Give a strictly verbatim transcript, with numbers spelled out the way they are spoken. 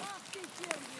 Ах ты, черви!